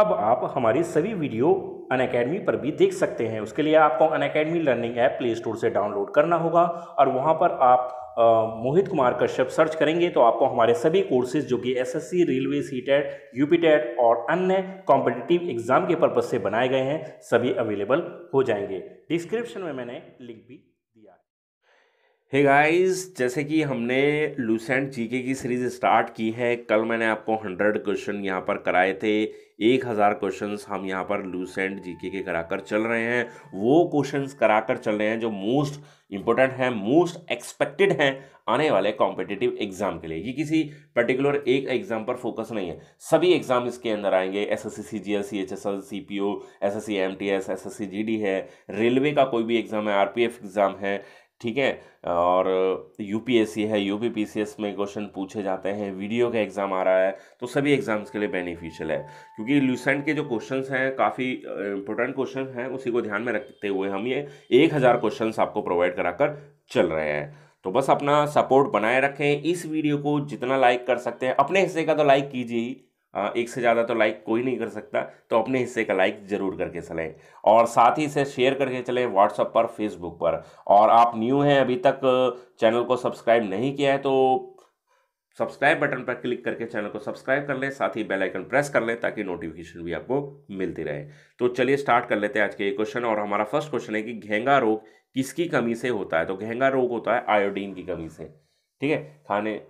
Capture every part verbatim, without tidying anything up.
अब आप हमारी सभी वीडियो अनअकैडमी पर भी देख सकते हैं। उसके लिए आपको Unacademy learning app play store से डाउनलोड करना होगा और वहां पर आप आ, मोहित कुमार कश्यप सर्च करेंगे तो आपको हमारे सभी कोर्सेज जो कि SSC, railway, C TET, UP TET और अन्य कॉम्पिटिटिव एग्जाम के पर्पज से बनाए गए हैं, सभी अवेलेबल हो जाएंगे। डिस्क्रिप्शन में मैंने लिंक भी। हे गाइस, जैसे कि हमने लूसेंट जीके की सीरीज़ स्टार्ट की है, कल मैंने आपको हंड्रेड क्वेश्चन यहाँ पर कराए थे, एक हज़ार क्वेश्चंस हम यहाँ पर लूसेंट जीके के कराकर चल रहे हैं। वो क्वेश्चंस कराकर चल रहे हैं जो मोस्ट इम्पोर्टेंट हैं, मोस्ट एक्सपेक्टेड हैं आने वाले कॉम्पिटिटिव एग्जाम के लिए। ये किसी पर्टिकुलर एक एग्जाम पर फोकस नहीं है, सभी एग्जाम इसके अंदर आएंगे। SSC CGL, CHSL, CPO, SSC MTS, SSC GD है, रेलवे का कोई भी एग्जाम है, आरपीएफ एग्जाम है, ठीक है, और यूपीएससी है, यूपीपीसीएस में क्वेश्चन पूछे जाते हैं, वीडियो का एग्ज़ाम आ रहा है, तो सभी एग्जाम्स के लिए बेनिफिशियल है। क्योंकि लूसेंट के जो क्वेश्चंस हैं काफ़ी इंपॉर्टेंट क्वेश्चन हैं, उसी को ध्यान में रखते हुए हम ये एक हज़ार क्वेश्चंस आपको प्रोवाइड कराकर चल रहे हैं। तो बस अपना सपोर्ट बनाए रखें, इस वीडियो को जितना लाइक कर सकते हैं, अपने हिस्से का तो लाइक कीजिए, एक से ज़्यादा तो लाइक कोई नहीं कर सकता, तो अपने हिस्से का लाइक ज़रूर करके चलें और साथ ही इसे शेयर करके चलें व्हाट्सएप पर, फेसबुक पर। और आप न्यू हैं, अभी तक चैनल को सब्सक्राइब नहीं किया है तो सब्सक्राइब बटन पर क्लिक करके चैनल को सब्सक्राइब कर लें, साथ ही बेल आइकन प्रेस कर लें ताकि नोटिफिकेशन भी आपको मिलती रहे। तो चलिए स्टार्ट कर लेते हैं आज के ये क्वेश्चन। और हमारा फर्स्ट क्वेश्चन है कि घेंगा रोग किसकी कमी से होता है? तो घेंगा रोग होता है आयोडीन की कमी से, ठीक है। खाने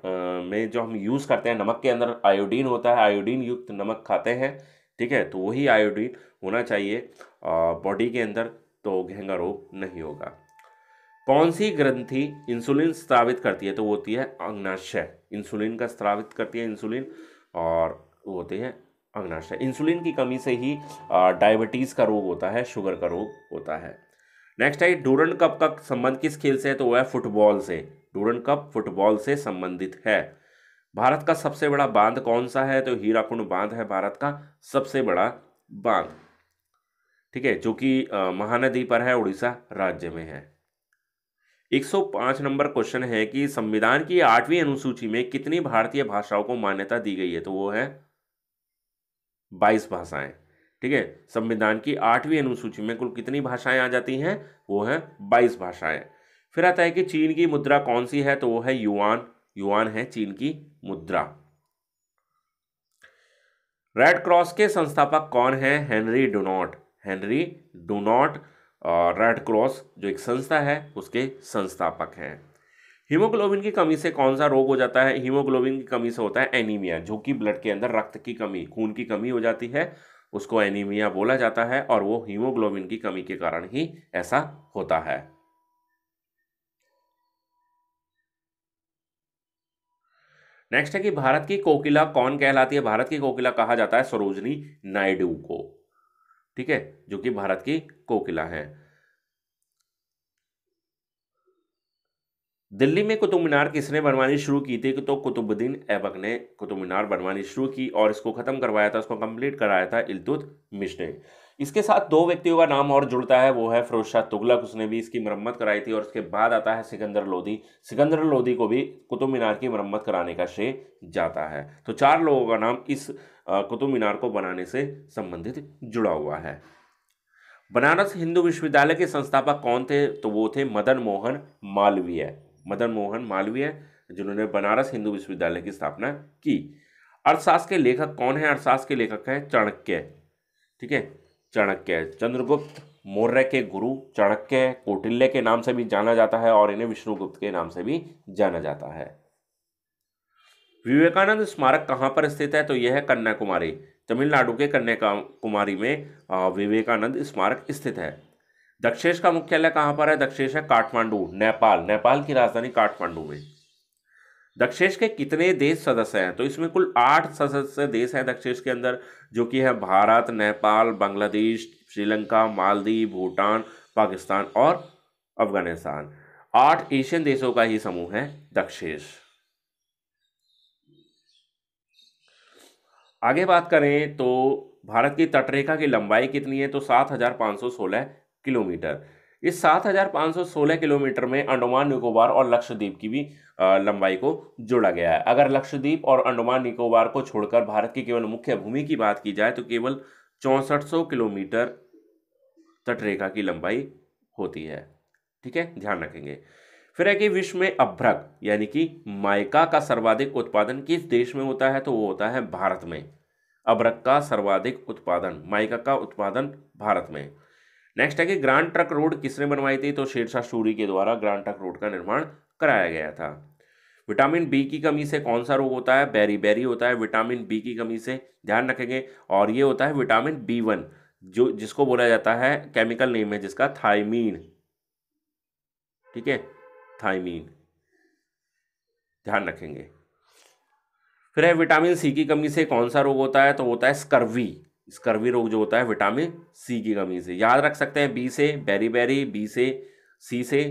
में जो हम यूज़ करते हैं नमक के अंदर आयोडीन होता है, आयोडीन युक्त नमक खाते हैं, ठीक है, तो वही आयोडीन होना चाहिए बॉडी के अंदर, तो घेंगा रोग नहीं होगा। कौन सी ग्रंथि इंसुलिन स्रावित करती है? तो वो होती है अंगनाशय, इंसुलिन का स्रावित करती है इंसुलिन, और वो होती है अंगनाशय। इंसुलिन की कमी से ही डायबिटीज़ का रोग होता है, शुगर का रोग होता है। नेक्स्ट है, डूरंड कप का संबंध किस खेल से है? तो वह है फुटबॉल से, डूरंड कप फुटबॉल से संबंधित है। भारत का सबसे बड़ा बांध कौन सा है? तो हीराकुंड बांध है भारत का सबसे बड़ा बांध, ठीक है, जो कि महानदी पर है, उड़ीसा राज्य में है। एक सौ पाँच नंबर क्वेश्चन है कि संविधान की आठवीं अनुसूची में कितनी भारतीय भाषाओं को मान्यता दी गई है? तो वो है बाईस भाषाएं, ठीक है। संविधान की आठवीं अनुसूची में कुल कितनी भाषाएं आ जाती हैं? वो है बाईस भाषाएं। फिर आता है कि चीन की मुद्रा कौन सी है? तो वो है युआन, युआन है चीन की मुद्रा। रेड क्रॉस के संस्थापक कौन है? Henry Dunant, Henry Dunant red cross जो एक संस्था है उसके संस्थापक हैं। हीमोग्लोबिन की कमी से कौन सा रोग हो जाता है? हीमोग्लोबिन की कमी से होता है एनीमिया, जो कि ब्लड के अंदर रक्त की कमी, खून की कमी हो जाती है, उसको एनीमिया बोला जाता है, और वो हीमोग्लोबिन की कमी के कारण ही ऐसा होता है। नेक्स्ट है कि भारत की कोकिला कौन कहलाती है? भारत की कोकिला कहा जाता है सरोजनी नायडू को, ठीक है, जो कि भारत की कोकिला है। दिल्ली में कुतुब मीनार किसने बनवानी शुरू की थी? तो कुतुबुद्दीन ऐबक ने कुतुब मीनार बनवानी शुरू की और इसको खत्म करवाया था, उसको कंप्लीट कराया था इल्तुतमिश ने। इसके साथ दो व्यक्तियों का नाम और जुड़ता है, वो है फिरोज शाह तुगलक, उसने भी इसकी मरम्मत कराई थी। और उसके बाद आता है सिकंदर लोदी, सिकंदर लोदी को भी कुतुब मीनार की मरम्मत कराने का श्रेय जाता है। तो चार लोगों का नाम इस कुतुब मीनार को बनाने से संबंधित जुड़ा हुआ है। बनारस हिंदू विश्वविद्यालय के संस्थापक कौन थे? तो वो थे मदन मोहन मालवीय, मदन मोहन मालवीय, जिन्होंने बनारस हिंदू विश्वविद्यालय की स्थापना की। अर्थशास्त्र के लेखक कौन है? अर्थशास्त्र के लेखक हैं चाणक्य, ठीक है, चाणक्य। चंद्रगुप्त मौर्य के गुरु चाणक्य कौटिल्य के नाम से भी जाना जाता है और इन्हें विष्णुगुप्त के नाम से भी जाना जाता है। विवेकानंद स्मारक कहाँ पर स्थित है? तो यह है कन्याकुमारी, तमिलनाडु के कन्याकुमारी में विवेकानंद स्मारक स्थित है। दक्षेश का मुख्यालय कहाँ पर है? दक्षेश है काठमांडू, नेपाल, नेपाल की राजधानी काठमांडू में। दक्षेश के कितने देश सदस्य हैं? तो इसमें कुल आठ सदस्य देश हैं दक्षेश के अंदर, जो कि है भारत, नेपाल, बांग्लादेश, श्रीलंका, मालदीव, भूटान, पाकिस्तान और अफगानिस्तान। आठ एशियन देशों का ही समूह है दक्षेश। आगे बात करें तो भारत की तटरेखा की लंबाई कितनी है? तो सात हज़ार पाँच सौ सोलह किलोमीटर। ये सात हज़ार पाँच सौ सोलह किलोमीटर में अंडमान निकोबार और लक्षद्वीप की भी लंबाई को जोड़ा गया है। अगर लक्षद्वीप और अंडमान निकोबार को छोड़कर भारत की केवल मुख्य भूमि की बात की जाए तो केवल चौंसठ सौ किलोमीटर तटरेखा की लंबाई होती है। ठीक है, ध्यान रखेंगे। फिर है कि विश्व में अभ्रक यानी कि माइका का सर्वाधिक उत्पादन किस देश में होता है, तो वो होता है भारत में। अभ्रक का सर्वाधिक उत्पादन, माइका का उत्पादन भारत में। नेक्स्ट है कि ग्रांड ट्रंक रोड किसने बनवाई थी, तो शेरशाह सूरी के द्वारा ग्रांड ट्रंक रोड का निर्माण कराया गया था। विटामिन बी की कमी से कौन सा रोग होता है, बेरीबेरी होता है विटामिन बी की कमी से, ध्यान रखेंगे। और ये होता है विटामिन बी वन जो जिसको बोला जाता है, केमिकल नेम है जिसका थायमीन। ठीक है, थायमीन, ध्यान रखेंगे। फिर है विटामिन सी की कमी से कौन सा रोग होता है, तो होता है स्कर्वी। स्कर्वी रोग जो होता है विटामिन सी की कमी से, याद रख सकते हैं। बी से बेरीबेरी, बी से, सी से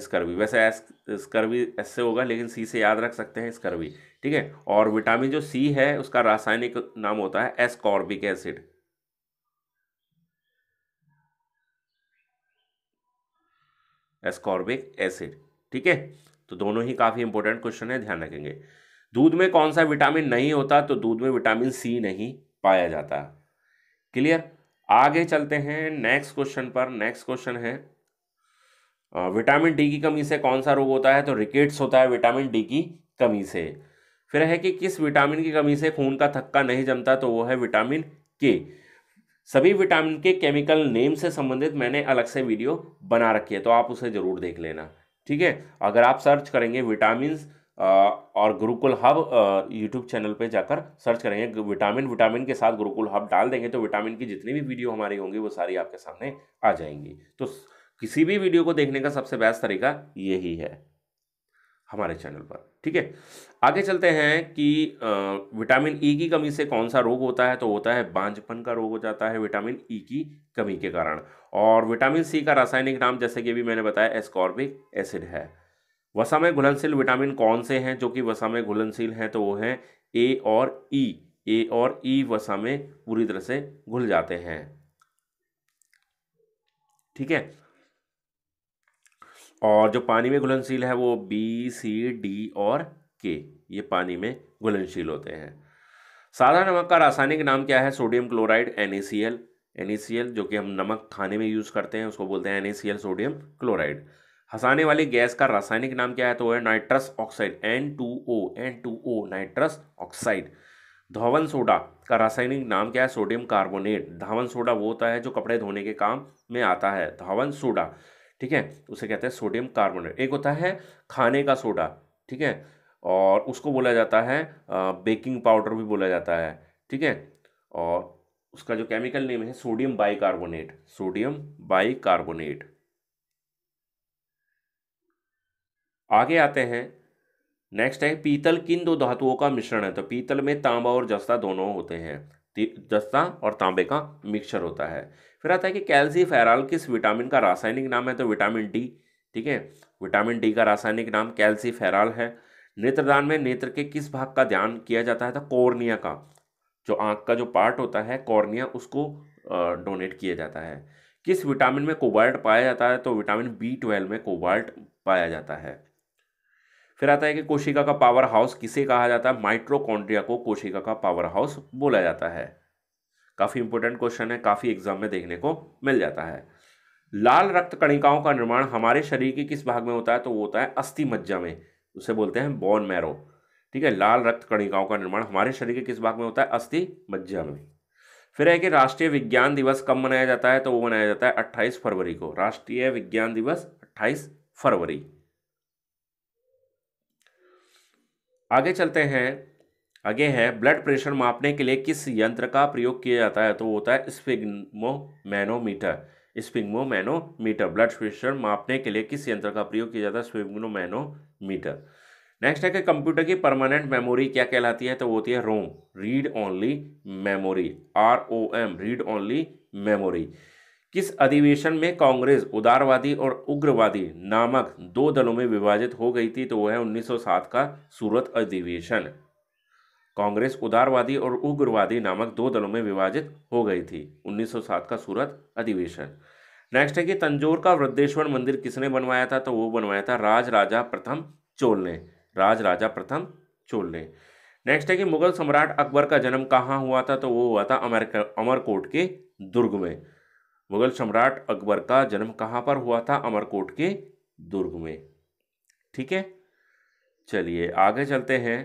स्कर्वी। वैसे स्कर्वी एस से होगा लेकिन सी से याद रख सकते हैं स्कर्वी। ठीक है, और विटामिन जो सी है उसका रासायनिक नाम होता है एस्कॉर्बिक एसिड। एस्कॉर्बिक एसिड, ठीक है। तो दोनों ही काफ़ी इंपॉर्टेंट क्वेश्चन है, ध्यान रखेंगे। दूध में कौन सा विटामिन नहीं होता, तो दूध में विटामिन सी नहीं पाया जाता। क्लियर, आगे चलते हैं नेक्स्ट क्वेश्चन पर। नेक्स्ट क्वेश्चन है आ, विटामिन डी की कमी से कौन सा रोग होता है, तो रिकेट्स होता है विटामिन डी की कमी से। फिर है कि किस विटामिन की कमी से खून का थक्का नहीं जमता, तो वो है विटामिन के। सभी विटामिन के केमिकल नेम से संबंधित मैंने अलग से वीडियो बना रखी है, तो आप उसे ज़रूर देख लेना। ठीक है, अगर आप सर्च करेंगे विटामिन और गुरुकुल हब यूट्यूब चैनल पे जाकर सर्च करेंगे विटामिन, विटामिन के साथ गुरुकुल हब डाल देंगे तो विटामिन की जितनी भी वीडियो हमारी होंगी वो सारी आपके सामने आ जाएंगी। तो किसी भी वीडियो को देखने का सबसे बेस्ट तरीका यही है हमारे चैनल पर। ठीक है, आगे चलते हैं कि आ, विटामिन ई की कमी से कौन सा रोग होता है, तो होता है बांझपन का रोग हो जाता है विटामिन ई की कमी के कारण। और विटामिन सी का रासायनिक नाम जैसे कि भी मैंने बताया एस्कॉर्बिक एसिड है। वसा में घुलनशील विटामिन कौन से हैं जो कि वसा में घुलनशील हैं, तो वो हैं ए और ई। ए और ई वसा में पूरी तरह से घुल जाते हैं। ठीक है, और जो पानी में घुलनशील है वो बी, सी, डी और के, ये पानी में घुलनशील होते हैं। सादा नमक का रासायनिक नाम क्या है, sodium chloride N A C L. N A C L जो कि हम नमक खाने में यूज़ करते हैं उसको बोलते हैं N A C L sodium chloride. हंसाने वाली गैस का रासायनिक नाम क्या है, तो है nitrous oxide N two O. N two O nitrous oxide. धावन सोडा का रासायनिक नाम क्या है, सोडियम कार्बोनेट। धावन सोडा वो होता है जो कपड़े धोने के काम में आता है, धावन सोडा। ठीक है, उसे कहते हैं सोडियम कार्बोनेट। एक होता है खाने का सोडा, ठीक है, और उसको बोला जाता है बेकिंग पाउडर भी बोला जाता है। ठीक है, और उसका जो केमिकल नेम है सोडियम बाइकार्बोनेट, सोडियम बाइकार्बोनेट। आगे आते हैं, नेक्स्ट है पीतल किन दो धातुओं का मिश्रण है, तो पीतल में तांबा और जस्ता दोनों होते हैं, जस्ता और तांबे का मिक्सचर होता है। फिर आता है कि कैल्सीफेरॉल किस विटामिन का रासायनिक नाम है, तो विटामिन डी। ठीक है, विटामिन डी का रासायनिक नाम कैल्सीफेरॉल है। नेत्रदान में नेत्र के किस भाग का ध्यान किया जाता है, तो कॉर्निया का, जो आँख का जो पार्ट होता है कॉर्निया, उसको डोनेट किया जाता है। किस विटामिन में कोबाल्ट पाया जाता है, तो विटामिन बी ट्वेल्व में कोबाल्ट पाया जाता है। फिर आता है कि कोशिका का पावर हाउस किसे कहा जाता है, माइटोकॉन्ड्रिया को कोशिका का पावर हाउस बोला जाता है। काफ़ी इंपॉर्टेंट क्वेश्चन है, काफ़ी एग्जाम में देखने को मिल जाता है। लाल रक्त कणिकाओं का निर्माण हमारे शरीर के किस भाग में होता है, तो वो होता है अस्थि मज्जा में, उसे बोलते हैं बोन मैरो। ठीक है, लाल रक्त कणिकाओं का निर्माण हमारे शरीर के किस भाग में होता है, अस्थि मज्जा में। फिर है कि राष्ट्रीय विज्ञान दिवस कब मनाया जाता है, तो वो मनाया जाता है अट्ठाईस फरवरी को। राष्ट्रीय विज्ञान दिवस अट्ठाईस फरवरी। आगे चलते हैं, आगे है ब्लड प्रेशर मापने के लिए किस यंत्र का प्रयोग किया जाता है, तो वो होता है स्फिग्मोमैनोमीटर। स्फिग्मोमैनोमीटर ब्लड प्रेशर मापने के लिए किस यंत्र का प्रयोग किया जाता है, स्फिग्मोमैनोमीटर। नेक्स्ट है कि कंप्यूटर की परमानेंट मेमोरी क्या कहलाती है, तो वो होती है ROM, read only memory, R O M read only memory. किस अधिवेशन में कांग्रेस उदारवादी और उग्रवादी नामक दो दलों में विभाजित हो गई थी, तो वह है उन्नीस सौ सात का सूरत अधिवेशन। कांग्रेस उदारवादी और उग्रवादी नामक दो दलों में विभाजित हो गई थी, उन्नीस सौ सात का सूरत अधिवेशन। नेक्स्ट है कि तंजौर का वृद्धेश्वर मंदिर किसने बनवाया था, तो वो बनवाया था राज राजा प्रथम चोल ने, राज राजा प्रथम चोल ने। नेक्स्ट है कि मुगल सम्राट अकबर का जन्म कहाँ हुआ था, तो वो हुआ था अमेरिका अमरकोट के दुर्ग में। मुगल सम्राट अकबर का जन्म कहाँ पर हुआ था, अमरकोट के दुर्ग में। ठीक है, चलिए आगे चलते हैं।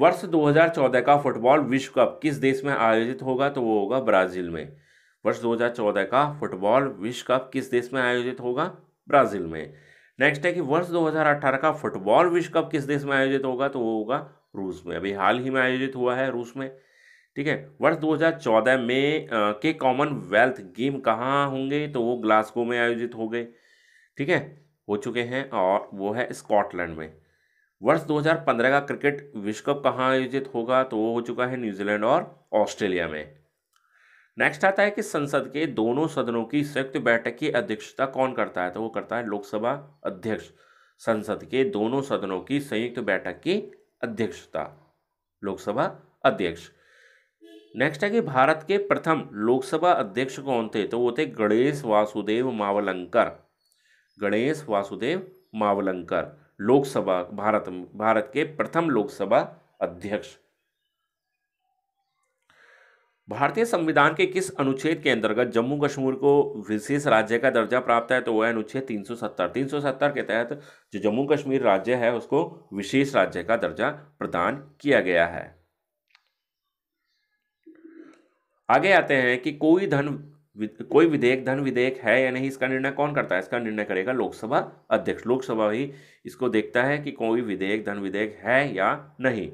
वर्ष दो हज़ार चौदह का फुटबॉल विश्व कप किस देश में आयोजित होगा, तो वो होगा ब्राजील में। वर्ष दो हज़ार चौदह का फुटबॉल विश्व कप किस देश में आयोजित होगा, ब्राजील में। नेक्स्ट है कि वर्ष दो हज़ार अठारह का फुटबॉल विश्व कप किस देश में आयोजित होगा, तो वो होगा रूस में, अभी हाल ही में आयोजित हुआ है रूस में। ठीक है, वर्ष दो हज़ार चौदह में आ, के कॉमनवेल्थ गेम कहाँ होंगे, तो वो ग्लासगो में आयोजित हो गए, ठीक है, हो चुके हैं, और वो है स्कॉटलैंड में। वर्ष दो हज़ार पंद्रह का क्रिकेट विश्व कप कहाँ आयोजित होगा, तो वो हो चुका है न्यूजीलैंड और ऑस्ट्रेलिया में। नेक्स्ट आता है कि संसद के दोनों सदनों की संयुक्त बैठक की अध्यक्षता कौन करता है, तो वो करता है लोकसभा अध्यक्ष। संसद के दोनों सदनों की संयुक्त बैठक की अध्यक्षता लोकसभा अध्यक्ष। नेक्स्ट है कि भारत के प्रथम लोकसभा अध्यक्ष कौन थे, तो वो थे गणेश वासुदेव मावलंकर, गणेश वासुदेव मावलंकर लोकसभा भारत भारत के प्रथम लोकसभा अध्यक्ष। भारतीय संविधान के किस अनुच्छेद के अंतर्गत जम्मू कश्मीर को विशेष राज्य का दर्जा प्राप्त है, तो वह अनुच्छेद तीन सौ सत्तर। तीन सौ सत्तर के तहत जो जम्मू कश्मीर राज्य है उसको विशेष राज्य का दर्जा प्रदान किया गया है। आगे आते हैं कि कोई धन कोई विधेयक धन विधेयक है या नहीं, इसका निर्णय कौन करता है, इसका निर्णय करेगा लोकसभा अध्यक्ष। लोकसभा ही इसको देखता है कि कोई विधेयक धन विधेयक है या नहीं।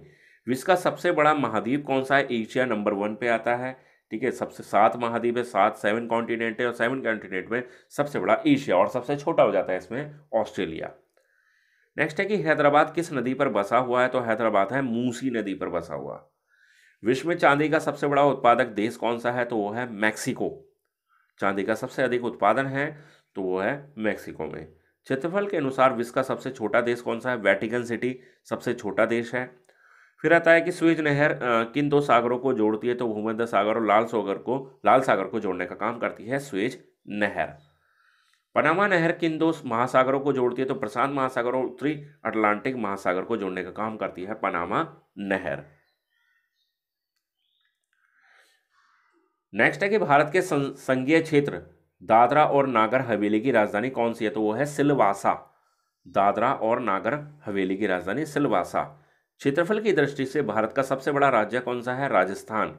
विश्व का सबसे बड़ा महाद्वीप कौन सा है, एशिया नंबर वन पे आता है, ठीक है, सबसे सात महाद्वीप है, सात सेवन कॉन्टिनेंट है, और सेवन कॉन्टिनेंट में सबसे बड़ा एशिया और सबसे छोटा हो जाता है इसमें ऑस्ट्रेलिया। नेक्स्ट है कि हैदराबाद किस नदी पर बसा हुआ है, तो हैदराबाद है मूसी नदी पर बसा हुआ। विश्व में चांदी का सबसे बड़ा उत्पादक देश कौन सा है, तो वो है मैक्सिको। चांदी का सबसे अधिक उत्पादन है तो वो है मैक्सिको में। क्षेत्रफल के अनुसार विश्व का सबसे छोटा देश कौन सा है, वेटिकन सिटी सबसे छोटा देश है। फिर आता है कि स्वेज नहर किन दो सागरों को जोड़ती है, तो भूमध्य सागर और लाल सागर को लाल सागर को जोड़ने का काम करती है स्वेज नहर। पनामा नहर किन दो महासागरों को जोड़ती है, तो प्रशांत महासागर और उत्तरी अटलांटिक महासागर को जोड़ने का काम करती है पनामा नहर। नेक्स्ट है कि भारत के संघीय क्षेत्र दादरा और नागर हवेली की राजधानी कौन सी है, तो वो है सिलवासा। दादरा और नागर हवेली की राजधानी सिलवासा। क्षेत्रफल की दृष्टि से भारत का सबसे बड़ा राज्य कौन सा है, राजस्थान,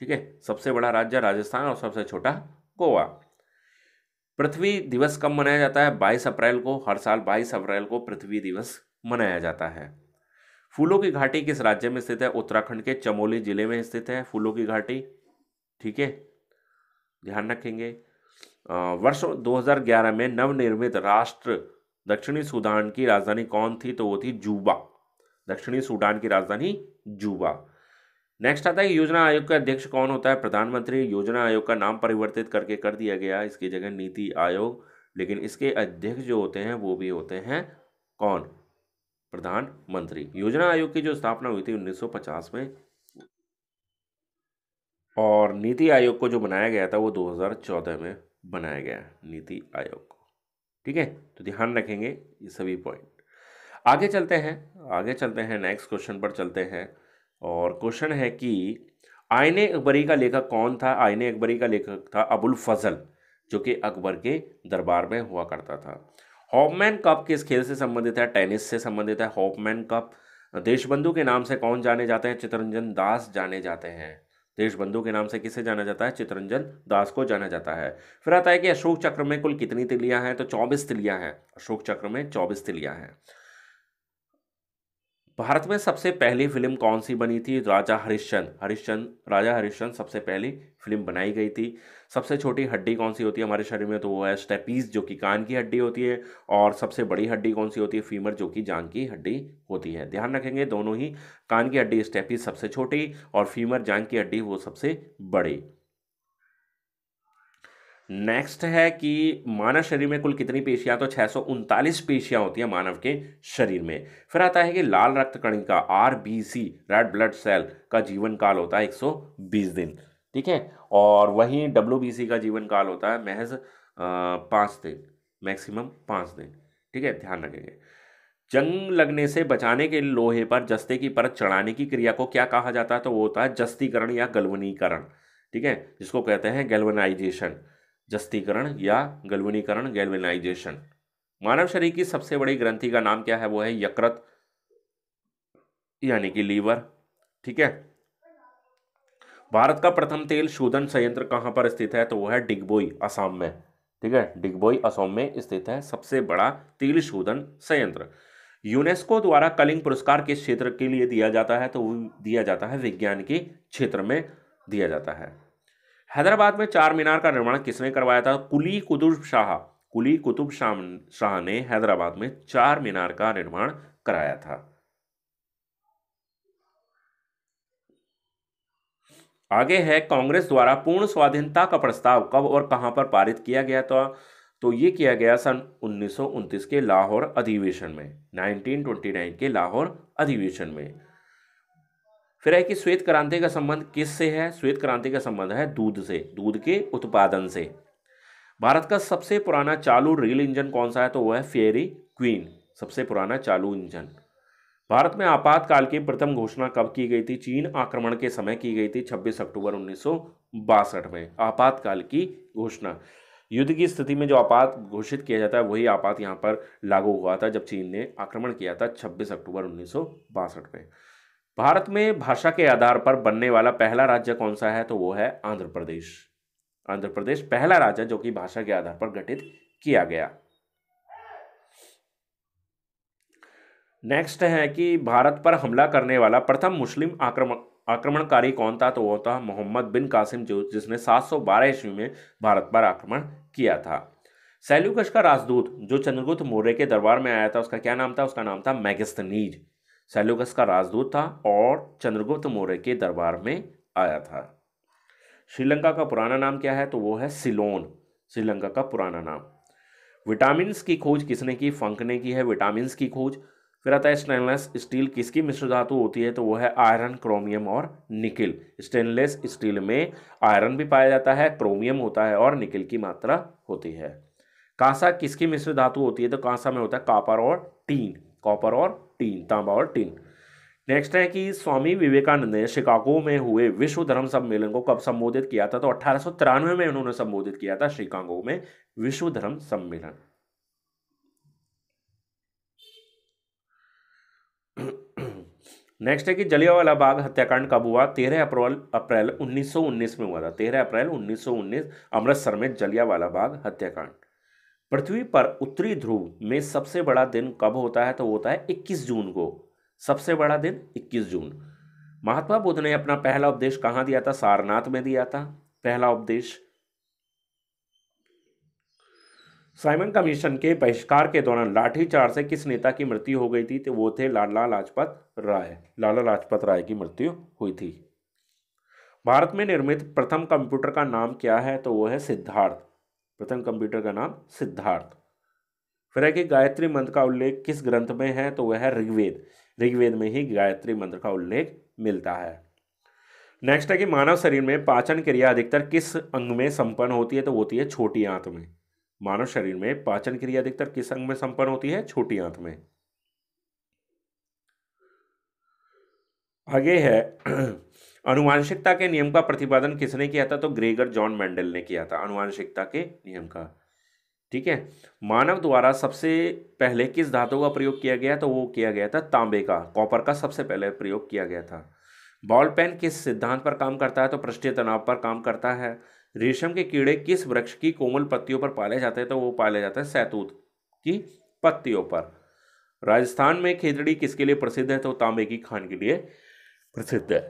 ठीक है, सबसे बड़ा राज्य राजस्थान और सबसे छोटा गोवा। पृथ्वी दिवस कब मनाया जाता है, बाईस अप्रैल को, हर साल बाईस अप्रैल को पृथ्वी दिवस मनाया जाता है। फूलों की घाटी किस राज्य में स्थित है, उत्तराखंड के चमोली जिले में स्थित है फूलों की घाटी, ठीक है, ध्यान रखेंगे। वर्ष दो हज़ार ग्यारह में नवनिर्मित राष्ट्र दक्षिणी सूडान की राजधानी कौन थी, तो वो थी जूबा, दक्षिणी सूडान की राजधानी जूबा। नेक्स्ट आता है योजना आयोग का अध्यक्ष कौन होता है, प्रधानमंत्री। योजना आयोग का नाम परिवर्तित करके कर दिया गया इसकी जगह नीति आयोग, लेकिन इसके अध्यक्ष जो होते हैं वो भी होते हैं कौन, प्रधानमंत्री। योजना आयोग की जो स्थापना हुई थी उन्नीस सौ पचास में, और नीति आयोग को जो बनाया गया था वो दो हज़ार चौदह में बनाया गया नीति आयोग को, ठीक है, तो ध्यान रखेंगे ये सभी पॉइंट। आगे चलते हैं आगे चलते हैं नेक्स्ट क्वेश्चन पर चलते हैं, और क्वेश्चन है कि आईने अकबरी का लेखक कौन था। आईने अकबरी का लेखक था अबुल फजल, जो कि अकबर के दरबार में हुआ करता था। हॉपमैन कप किस खेल से संबंधित है, टेनिस से संबंधित है हॉपमैन कप। देशबंधु के नाम से कौन जाने जाते हैं, चित्तरंजन दास जाने जाते हैं। देशबंधु के नाम से किसे जाना जाता है, चित्तरंजन दास को जाना जाता है। फिर आता है कि अशोक चक्र में कुल कितनी तिलियां हैं, तो चौबीस तिलियां हैं, अशोक चक्र में चौबीस तिलियां हैं। भारत में सबसे पहली फिल्म कौन सी बनी थी, राजा हरिश्चंद्र हरिश्चंद्र राजा हरिश्चंद्र सबसे पहली फिल्म बनाई गई थी। सबसे छोटी हड्डी कौन सी होती है हमारे शरीर में, तो वो है स्टेपीज, जो कि कान की हड्डी होती है, और सबसे बड़ी हड्डी कौन सी होती है, फीमर, जो कि जांघ की हड्डी होती है। ध्यान रखेंगे दोनों ही, कान की हड्डी स्टेपीज सबसे छोटी और फीमर जांघ की हड्डी वो सबसे बड़ी। नेक्स्ट है कि मानव शरीर में कुल कितनी पेशियां, तो छः सौ उनतालीस पेशियाँ होती है मानव के शरीर में। फिर आता है कि लाल रक्त कणिका R B C red blood cell का जीवन काल होता है एक सौ बीस दिन, ठीक है, और वहीं डब्ल्यू बी सी का जीवन काल होता है महज पाँच दिन, मैक्सिमम पाँच दिन। ठीक है, ध्यान रखेंगे। जंग लगने से बचाने के लिए लोहे पर जस्ते की परत चढ़ाने की क्रिया को क्या कहा जाता है? तो वो होता है जस्तीकरण या गलवनीकरण। ठीक है, जिसको कहते हैं गैल्वेनाइजेशन, जस्तीकरण या गलवनीकरण, गैल्वेनाइजेशन। मानव शरीर की सबसे बड़ी ग्रंथि का नाम क्या है? वो है यकृत, यानी कि लीवर। ठीक है, भारत का प्रथम तेल शोधन संयंत्र कहाँ पर स्थित है? तो वो है डिगबोई, असम में। ठीक है, डिगबोई असम में स्थित है सबसे बड़ा तेल शोधन संयंत्र। यूनेस्को द्वारा कलिंग पुरस्कार किस क्षेत्र के लिए दिया जाता है? तो वो दिया जाता है विज्ञान के क्षेत्र में दिया जाता है। हैदराबाद में चार मीनार का निर्माण किसने करवाया था? कुली कुतुब शाह, कुली कुतुब शाह ने हैदराबाद में चार मीनार का निर्माण कराया था। आगे है, कांग्रेस द्वारा पूर्ण स्वाधीनता का प्रस्ताव कब और कहां पर पारित किया गया था? तो ये किया गया सन उन्नीस सौ उनतीस के लाहौर अधिवेशन में, उन्नीस सौ उनतीस के लाहौर अधिवेशन में। फिर है कि श्वेत क्रांति का संबंध किससे है? श्वेत क्रांति का संबंध है दूध से, दूध के उत्पादन से। भारत का सबसे पुराना चालू रेल इंजन कौन सा है? तो वह है फेरी क्वीन, सबसे पुराना चालू इंजन। भारत में आपातकाल की प्रथम घोषणा कब की गई थी? चीन आक्रमण के समय की गई थी, छब्बीस अक्टूबर उन्नीस सौ बासठ में आपातकाल की घोषणा। युद्ध की स्थिति में जो आपात घोषित किया जाता है वही आपात यहाँ पर लागू हुआ था जब चीन ने आक्रमण किया था छब्बीस अक्टूबर उन्नीस सौ बासठ में। भारत में भाषा के आधार पर बनने वाला पहला राज्य कौन सा है? तो वो है आंध्र प्रदेश। आंध्र प्रदेश पहला राज्य जो कि भाषा के आधार पर गठित किया गया। नेक्स्ट है कि भारत पर हमला करने वाला प्रथम मुस्लिम आक्रमण आक्रमणकारी कौन था? तो वो था मोहम्मद बिन कासिम, जो जिसने सात सौ बारह ईस्वी में भारत पर आक्रमण किया था। सेल्यूकस का राजदूत जो चंद्रगुप्त मौर्य के दरबार में आया था, उसका क्या नाम था? उसका नाम था मेगस्थनीज। सेल्यूकस का राजदूत था और चंद्रगुप्त मौर्य के दरबार में आया था। श्रीलंका का पुराना नाम क्या है? तो वो है सिलोन, श्रीलंका का पुराना नाम। विटामिन की खोज किसने की? फंक ने की है विटामिन की खोज। फिर आता है स्टेनलेस स्टील किसकी मिश्र धातु होती है? तो वो है आयरन, क्रोमियम और निकिल। स्टेनलेस स्टील में आयरन भी पाया जाता है, क्रोमियम होता है और निकिल की मात्रा होती है। कांसा किसकी मिश्र धातु होती है? तो कांसा में होता है कॉपर और टीन, कॉपर और टीन, तांबा और टीन। नेक्स्ट है कि स्वामी विवेकानंद ने शिकागो में हुए विश्व धर्म सम्मेलन को कब संबोधित किया था? तो अठारह सौ तिरानवे में उन्होंने संबोधित किया था शिकागो में विश्व धर्म सम्मेलन। नेक्स्ट है कि जलियांवाला बाग हत्याकांड कब हुआ? तेरह अप्रैल उन्नीस सौ उन्नीस में हुआ था। तेरह अप्रैल उन्नीस सौ उन्नीस अमृतसर में जलियांवाला बाग हत्याकांड। पृथ्वी पर उत्तरी ध्रुव में सबसे बड़ा दिन कब होता है? तो होता है इक्कीस जून को, सबसे बड़ा दिन इक्कीस जून। महात्मा बुद्ध ने अपना पहला उपदेश कहाँ दिया था? सारनाथ में दिया था पहला उपदेश। साइमन कमीशन के बहिष्कार के दौरान लाठीचार्ज से किस नेता की मृत्यु हो गई थी? तो वो थे लाला लाजपत राय, लाला लाजपत राय की मृत्यु हुई थी। भारत में निर्मित प्रथम कंप्यूटर का नाम क्या है? तो वो है सिद्धार्थ, प्रथम कंप्यूटर का नाम सिद्धार्थ। फिर है कि गायत्री मंत्र का उल्लेख किस ग्रंथ में है? तो वह है ऋग्वेद, ऋग्वेद में ही गायत्री मंत्र का उल्लेख मिलता है। नेक्स्ट है कि मानव शरीर में पाचन क्रिया अधिकतर किस अंग में संपन्न होती है? तो होती है छोटी आंत में। मानव शरीर में पाचन क्रिया अधिकतर किस अंग में संपन्न होती है? छोटी आंत में। आगे है, अनुवांशिकता के नियम का प्रतिपादन किसने किया था? तो ग्रेगर जॉन मेंडल ने किया था अनुवांशिकता के नियम का। ठीक है, मानव द्वारा सबसे पहले किस धातु का प्रयोग किया गया? तो वो किया गया था तांबे का, कॉपर का सबसे पहले प्रयोग किया गया था। बॉल पेन किस सिद्धांत पर काम करता है? तो पृष्ठीय तनाव पर काम करता है। रेशम के कीड़े किस वृक्ष की कोमल पत्तियों पर पाले जाते हैं? तो वो पाले जाते हैं सैतूत की पत्तियों पर। राजस्थान में खेतड़ी किसके लिए प्रसिद्ध है? तो तांबे की खान के लिए प्रसिद्ध है।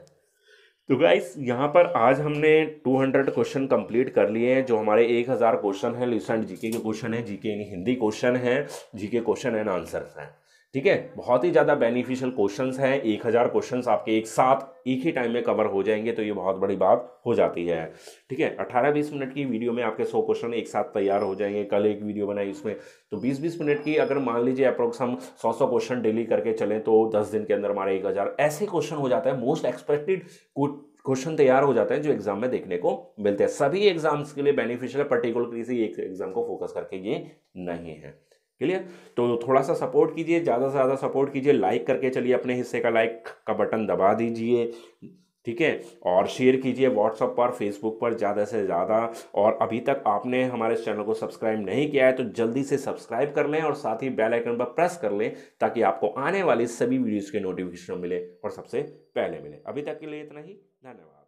तो गाइस यहाँ पर आज हमने दो सौ क्वेश्चन कंप्लीट कर लिए हैं। जो हमारे एक हज़ार क्वेश्चन हैं, लूसेंट जीके के क्वेश्चन हैं, जीके यानी हिंदी क्वेश्चन हैं, जीके क्वेश्चन एंड आंसर्स हैं। ठीक है, बहुत ही ज़्यादा बेनिफिशियल क्वेश्चंस हैं। एक हज़ार क्वेश्चंस आपके एक साथ एक ही टाइम में कवर हो जाएंगे, तो ये बहुत बड़ी बात हो जाती है। ठीक है, अठारह बीस मिनट की वीडियो में आपके सौ क्वेश्चन एक साथ तैयार हो जाएंगे। कल एक वीडियो बनाई उसमें तो बीस बीस मिनट की, अगर मान लीजिए अप्रोक्स हम सौ सौ क्वेश्चन डेली करके चलें तो दस दिन के अंदर हमारे एक हज़ार ऐसे क्वेश्चन हो जाता है, मोस्ट एक्सपेक्टेड क्वेश्चन तैयार हो जाते हैं जो एग्जाम में देखने को मिलते हैं। सभी एग्जाम्स के लिए बेनिफिशियल है, पर्टिकुलर किसी एक एग्जाम को फोकस करके ये नहीं है। क्लियर? तो थोड़ा सा सपोर्ट कीजिए, ज़्यादा से ज़्यादा सपोर्ट कीजिए, लाइक करके चलिए, अपने हिस्से का लाइक का बटन दबा दीजिए। ठीक है, और शेयर कीजिए व्हाट्सअप पर, फेसबुक पर ज़्यादा से ज़्यादा। और अभी तक आपने हमारे इस चैनल को सब्सक्राइब नहीं किया है तो जल्दी से सब्सक्राइब कर लें और साथ ही बेल आइकन पर प्रेस कर लें ताकि आपको आने वाली सभी वीडियोज़ के नोटिफिकेशन मिले और सबसे पहले मिले। अभी तक के लिए इतना ही, धन्यवाद।